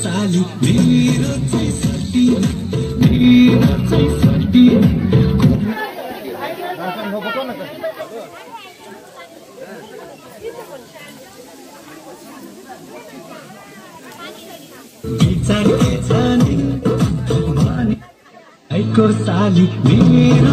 Sali mera chai sati mera chai sati bichar ke jani mani ai ko sali mera